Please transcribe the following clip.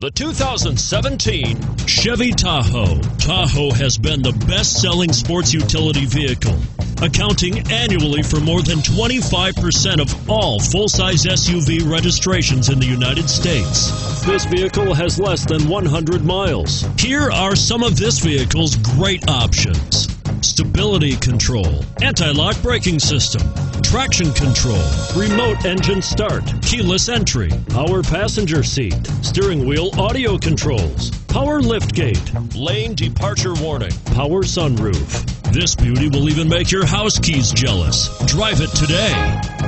The 2017 Chevy Tahoe. Tahoe has been the best-selling sports utility vehicle, accounting annually for more than 25% of all full-size SUV registrations in the United States. This vehicle has less than 100 miles. Here are some of this vehicle's great options: stability control, anti-lock braking system, traction control, remote engine start, keyless entry, power passenger seat, steering wheel audio controls, power liftgate, lane departure warning, power sunroof. This beauty will even make your house keys jealous. Drive it today.